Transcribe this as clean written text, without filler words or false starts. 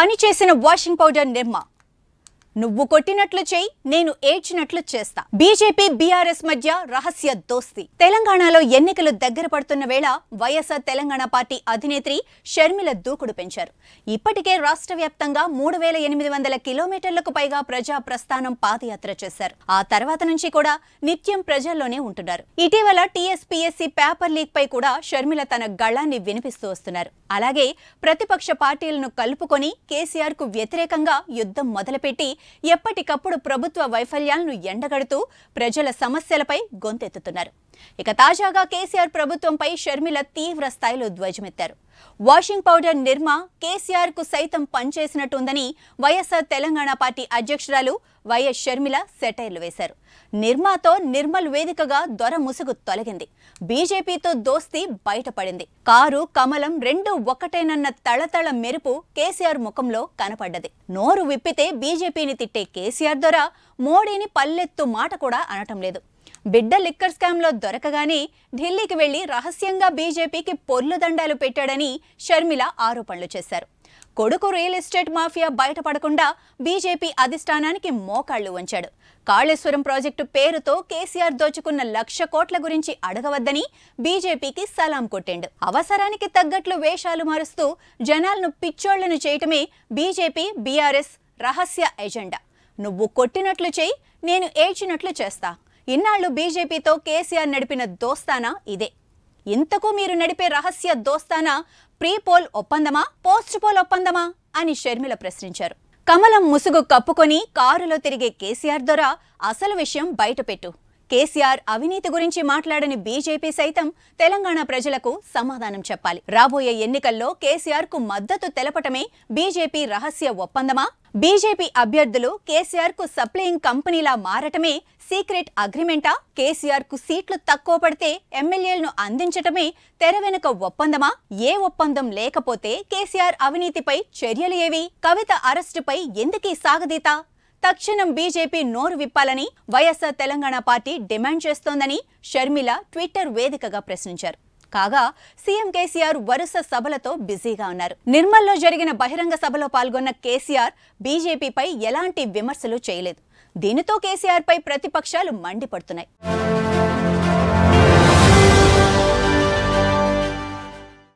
పని చేసిన washing powder Nirma నువ్వు కొట్టినట్లు చేయి నేను ఏడ్చినట్లు చేస్తా బీజేపీ బీఆర్ఎస్ మధ్య రహస్య దోస్తి తెలంగాణలో ఎన్నికలు దగ్గర పడుతున్న వేళ వైఎస్ఆర్ తెలంగాణ పార్టీ అధినేత్రి షర్మిల దూకుడు పెంచారు ఇప్పటికే రాష్ట్రవ్యాప్తంగా 3800 కిలోమీటర్లకు పైగా ప్రజా ప్రస్థానం పాదయాత్ర చేశారు ఆ తర్వాత నుంచి కూడా నిత్యం ప్రజల్లోనే ఉంటున్నారు ఇటీవల టీఎస్పీఎస్సీ పేపర్ లీక్ పై కూడా షర్మిల తన గళ్ళాన్ని వినిపిస్తూ వస్తున్నారు అలాగే ప్రతిపక్ష పార్టీలను కలుపుకొని కేసీఆర్ కు వ్యతిరేకంగా యుద్ధం మొదలుపెట్టి ఎప్పటికప్పుడు ప్రభుత్వ వైఫల్యాలను ఎండగడుతూ ప్రజల సమస్యలపై గొంతెత్తుతున్నారు ఇక తాజాగా కేసీఆర్ ప్రభుత్వంపై షర్మిల తీవ్ర స్థాయిలో ధ్వజమెత్తారు వాషింగ్ పౌడర్ నిర్మ కేసీఆర్ కు సైతం పంచేసినట్టుందని వైఎస్ఆర్ తెలంగాణ పార్టీ అధ్యక్షురాలు వైఎస్ షర్మిల సెటైర్లు వేశారు నిర్మతో నిర్మల్ వేదికగా దొర ముసుగు తొలగింది బీజేపీతో దోస్తీ బయటపడింది కారు కమలం రెండు ఒకటేనన్న తళతళ మెరుపు కేసీఆర్ ముఖంలో కనపడ్డది నోరు విప్పితే బీజేపీని తిట్టే కేసీఆర్ దొర మోడీని పల్లెత్తు మాట కూడా అనటం లేదు బిడ్డ లిక్కర్ స్కామ్ లో దొరకగానే ఢిల్లీకి వెళ్లి రహస్యంగా బీజేపీకి పొర్లు దండాలు పెట్టాడని షర్మిల ఆరోపణలు చేశారు కొడుకు రియల్ ఎస్టేట్ మాఫియా బయటపడకుండా బీజేపీ అధిష్టానానికి మోకాళ్లు వంచాడు కాళేశ్వరం ప్రాజెక్టు పేరుతో కేసీఆర్ దోచుకున్న 1,00,000 కోట్ల గురించి అడగవద్దని బీజేపీకి సలాం కొట్టిండు అవసరానికి తగ్గట్లు వేషాలు మారుస్తూ జనాలను పిచ్చోళ్లను చేయటమే బీజేపీ బీఆర్ఎస్ రహస్య ఎజెండా నువ్వు కొట్టినట్లు చేయి నేను ఏడ్చినట్లు చేస్తా ఇన్నాళ్ళు బీజేపీతో కేసీఆర్ నడిపిన దోస్తానా ఇదే ఇంతకు మీరు నడిపే రహస్య దోస్తానా ప్రీ పోల్ ఒప్పందమా పోస్ట్ పోల్ ఒప్పందమా అని షర్మిల ప్రశ్నించారు కమలం ముసుగు కప్పుకొని కారులో తిరిగే కేసీఆర్ దొర అసలు విషయం బయటపెట్టు కేసీఆర్ అవినీతి గురించి మాట్లాడని బీజేపీ సైతం తెలంగాణ ప్రజలకు సమాధానం చెప్పాలి రాబోయే ఎన్నికల్లో కేసీఆర్ కు మద్దతు తెలపటమే బీజేపీ రహస్య ఒప్పందమా బీజేపీ అభ్యర్థులు కేసీఆర్ కు సప్లయింగ్ కంపెనీలా మారటమే సీక్రెట్ అగ్రిమెంటా కేసీఆర్ కు సీట్లు తక్కువ పడితే ఎమ్మెల్యేలను అందించటమే తెర వెనుక ఒప్పందమా ఏ ఒప్పందం లేకపోతే కేసీఆర్ అవినీతిపై చర్యలు ఏవి కవిత అరెస్టుపై ఎందుకీ సాగదీత తక్షణం బీజేపీ నోరు విప్పాలని వైఎస్ఆర్ తెలంగాణ పార్టీ డిమాండ్ చేస్తోందని షర్మిల ట్విట్టర్ వేదికగా ప్రశ్నించారు కాగా సీఎం కేసీఆర్ వరుస సభలతో బిజీగా ఉన్నారు నిర్మల్లో జరిగిన బహిరంగ సభలో పాల్గొన్న కేసీఆర్ బీజేపీపై ఎలాంటి విమర్శలు చేయలేదు దీనితో కేసీఆర్ పై ప్రతిపక్షాలు మండిపడుతున్నాయి